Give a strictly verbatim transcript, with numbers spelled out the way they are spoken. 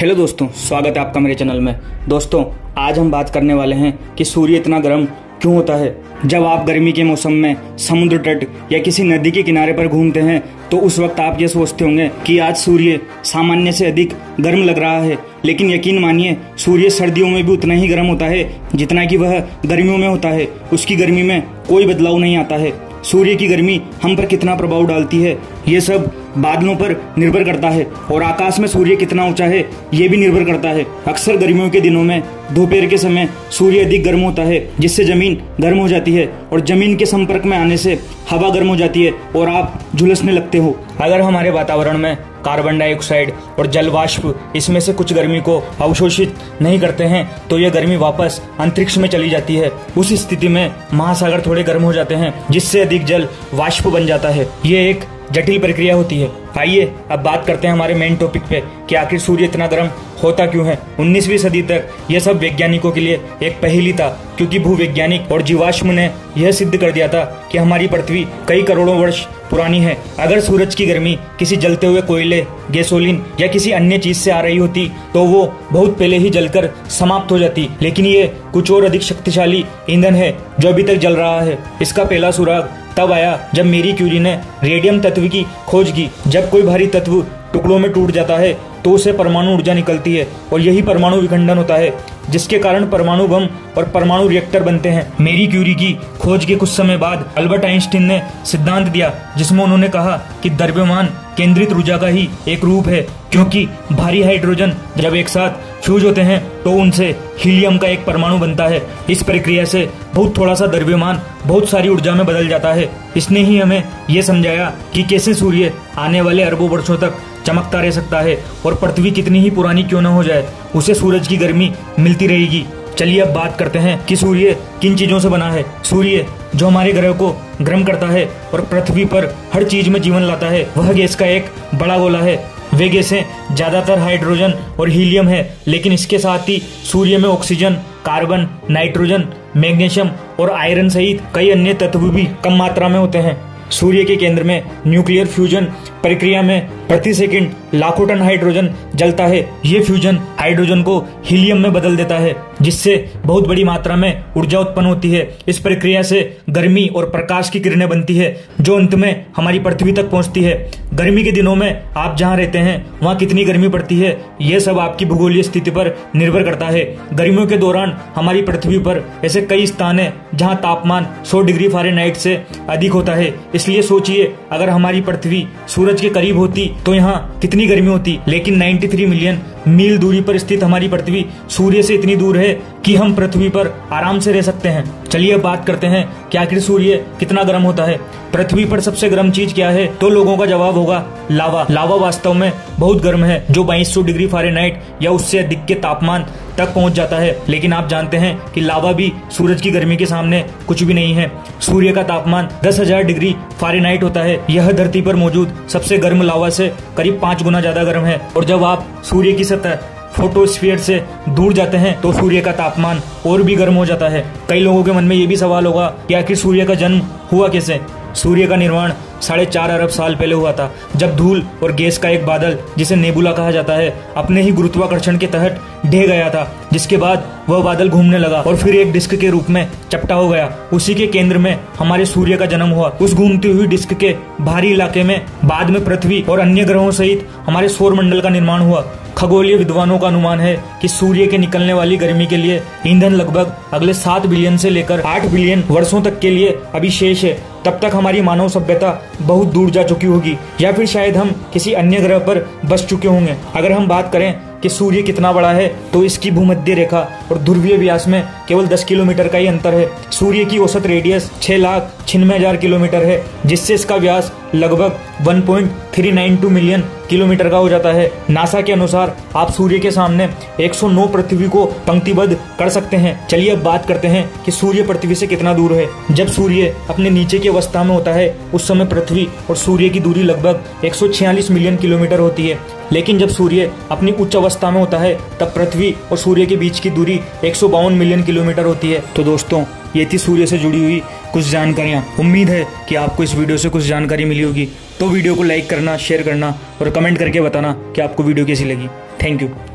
Hello दोस्तों, स्वागत है आपका मेरे चैनल में। दोस्तों, आज हम बात करने वाले हैं कि सूर्य इतना गर्म क्यों होता है। जब आप गर्मी के मौसम में समुद्र तट या किसी नदी के किनारे पर घूमते हैं तो उस वक्त आप ये सोचते होंगे कि आज सूर्य सामान्य से अधिक गर्म लग रहा है, लेकिन यकीन मानिए सूर्य सर्दियों में भी उतना ही गर्म होता है जितना कि वह गर्मियों में होता है। उसकी गर्मी में कोई बदलाव नहीं आता है। सूर्य की गर्मी हम पर कितना प्रभाव डालती है ये सब बादलों पर निर्भर करता है, और आकाश में सूर्य कितना ऊंचा है ये भी निर्भर करता है। अक्सर गर्मियों के दिनों में दोपहर के समय सूर्य अधिक गर्म होता है, जिससे जमीन गर्म हो जाती है, और जमीन के संपर्क में आने से हवा गर्म हो जाती है और आप झुलसने लगते हो। अगर हमारे वातावरण में कार्बन डाइऑक्साइड और जल वाष्प इसमें से कुछ गर्मी को अवशोषित नहीं करते हैं तो यह गर्मी वापस अंतरिक्ष में चली जाती है। उस स्थिति में महासागर थोड़े गर्म हो जाते हैं, जिससे अधिक जल वाष्प बन जाता है। ये एक जटिल प्रक्रिया होती है। आइए अब बात करते हैं हमारे मेन टॉपिक पे कि आखिर सूर्य इतना गर्म होता क्यों है। उन्नीसवीं सदी तक यह सब वैज्ञानिकों के लिए एक पहेली था, क्योंकि भूवैज्ञानिक और जीवाश्म ने यह सिद्ध कर दिया था कि हमारी पृथ्वी कई करोड़ों वर्ष पुरानी है। अगर सूरज की गर्मी किसी जलते हुए कोयले, गैसोलीन या किसी अन्य चीज से आ रही होती तो वो बहुत पहले ही जलकर समाप्त हो जाती, लेकिन ये कुछ और अधिक शक्तिशाली ईंधन है जो अभी तक जल रहा है। इसका पहला सुराग तब आया जब मेरी क्यूरी ने रेडियम तत्व की खोज की। जब कोई भारी तत्व टुकड़ों में टूट जाता है तो उसे परमाणु ऊर्जा निकलती है, और यही परमाणु विखंडन होता है, जिसके कारण परमाणु बम और परमाणु रिएक्टर बनते हैं। मेरी क्यूरी की खोज के कुछ समय बाद अल्बर्ट आइंस्टीन ने सिद्धांत दिया, जिसमें उन्होंने कहा कि द्रव्यमान केंद्रित ऊर्जा का ही एक रूप है, क्योंकि भारी हाइड्रोजन जब एक साथ फ्यूज होते हैं तो उनसे हीलियम का एक परमाणु बनता है। इस प्रक्रिया से बहुत थोड़ा सा द्रव्यमान बहुत सारी ऊर्जा में बदल जाता है। इसने ही हमें यह समझाया कि कैसे सूर्य आने वाले अरबों वर्षों तक चमकता रह सकता है, और पृथ्वी कितनी ही पुरानी क्यों न हो जाए उसे सूरज की गर्मी मिलती रहेगी। चलिए अब बात करते हैं कि सूर्य किन चीजों से बना है। सूर्य जो हमारे ग्रह को गर्म करता है और पृथ्वी पर हर चीज में जीवन लाता है, वह गैस का एक बड़ा गोला है। वे गैसें ज्यादातर हाइड्रोजन और हीलियम है, लेकिन इसके साथ ही सूर्य में ऑक्सीजन, कार्बन, नाइट्रोजन, मैग्नीशियम और आयरन सहित कई अन्य तत्व भी कम मात्रा में होते हैं। सूर्य के केंद्र में न्यूक्लियर फ्यूजन प्रक्रिया में प्रति सेकंड लाखों टन हाइड्रोजन जलता है। ये फ्यूजन हाइड्रोजन को हीलियम में बदल देता है, जिससे बहुत बड़ी मात्रा में ऊर्जा उत्पन्न होती है। इस प्रक्रिया से गर्मी और प्रकाश की किरणें बनती है, जो अंत में हमारी पृथ्वी तक पहुंचती है। गर्मी के दिनों में आप जहाँ रहते हैं वहाँ कितनी गर्मी पड़ती है यह सब आपकी भूगोलीय स्थिति पर निर्भर करता है। गर्मियों के दौरान हमारी पृथ्वी पर ऐसे कई स्थान है जहाँ तापमान सौ डिग्री फारेनहाइट से अधिक होता है। इसलिए सोचिए अगर हमारी पृथ्वी सूरज के करीब होती तो यहाँ कितनी गर्मी होती, लेकिन तिरानवे मिलियन मील दूरी पर स्थित हमारी पृथ्वी सूर्य से इतनी दूर है कि हम पृथ्वी पर आराम से रह सकते हैं। चलिए अब बात करते हैं कि आखिर सूर्य कितना गर्म होता है। पृथ्वी पर सबसे गर्म चीज क्या है, तो लोगों का जवाब होगा लावा। लावा वास्तव में बहुत गर्म है, जो बाईस सौ डिग्री फारेनहाइट या उससे अधिक के तापमान तक पहुंच जाता है, लेकिन आप जानते हैं कि लावा भी सूरज की गर्मी के सामने कुछ भी नहीं है। सूर्य का तापमान दस हज़ार डिग्री फारेनहाइट होता है। यह धरती पर मौजूद सबसे गर्म लावा से करीब पाँच गुना ज्यादा गर्म है, और जब आप सूर्य की सतह फोटोस्फीयर से दूर जाते हैं तो सूर्य का तापमान और भी गर्म हो जाता है। कई लोगों के मन में ये भी सवाल होगा कि आखिर सूर्य का जन्म हुआ कैसे। सूर्य का निर्माण साढ़े चार अरब साल पहले हुआ था, जब धूल और गैस का एक बादल, जिसे नेबुला कहा जाता है, अपने ही गुरुत्वाकर्षण के तहत ढह गया था, जिसके बाद वह बादल घूमने लगा और फिर एक डिस्क के रूप में चपटा हो गया। उसी के केंद्र में हमारे सूर्य का जन्म हुआ। उस घूमती हुई डिस्क के भारी इलाके में बाद में पृथ्वी और अन्य ग्रहों सहित हमारे सौरमंडल का निर्माण हुआ। खगोलीय विद्वानों का अनुमान है कि सूर्य के निकलने वाली गर्मी के लिए ईंधन लगभग अगले सात बिलियन से लेकर आठ बिलियन वर्षों तक के लिए अभी शेष है। तब तक हमारी मानव सभ्यता बहुत दूर जा चुकी होगी, या फिर शायद हम किसी अन्य ग्रह पर बस चुके होंगे। अगर हम बात करें कि सूर्य कितना बड़ा है, तो इसकी भूमध्य रेखा और ध्रुवीय व्यास में केवल दस किलोमीटर का ही अंतर है। सूर्य की औसत रेडियस छह लाख छिन्नवे हजार किलोमीटर है, जिससे इसका व्यास लगभग one point three nine two million kilometre का हो जाता है। नासा के अनुसार आप सूर्य के सामने एक सौ नौ पृथ्वी को पंक्तिबद्ध कर सकते हैं। चलिए अब बात करते हैं कि सूर्य पृथ्वी से कितना दूर है। जब सूर्य अपने नीचे की अवस्था में होता है उस समय पृथ्वी और सूर्य की दूरी लगभग एक सौ छियालीस मिलियन किलोमीटर होती है, लेकिन जब सूर्य अपनी उच्च अवस्था में होता है तब पृथ्वी और सूर्य के बीच की दूरी एक सौ बावन मिलियन किलोमीटर होती है। तो दोस्तों, ये थी सूर्य से जुड़ी हुई कुछ जानकारियाँ। उम्मीद है कि आपको इस वीडियो से कुछ जानकारी मिली होगी। तो वीडियो को लाइक करना, शेयर करना और कमेंट करके बताना कि आपको वीडियो कैसी लगी। Thank you.